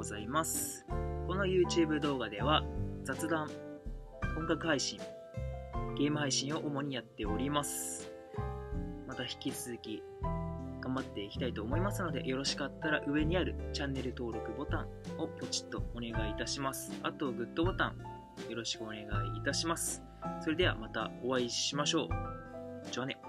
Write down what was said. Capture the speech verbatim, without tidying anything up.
ございます。この YouTube 動画では雑談、音楽配信、ゲーム配信を主にやっております。また引き続き頑張っていきたいと思いますので、よろしかったら上にあるチャンネル登録ボタンをポチッとお願いいたします。あとグッドボタンよろしくお願いいたします。それではまたお会いしましょう。じゃあね。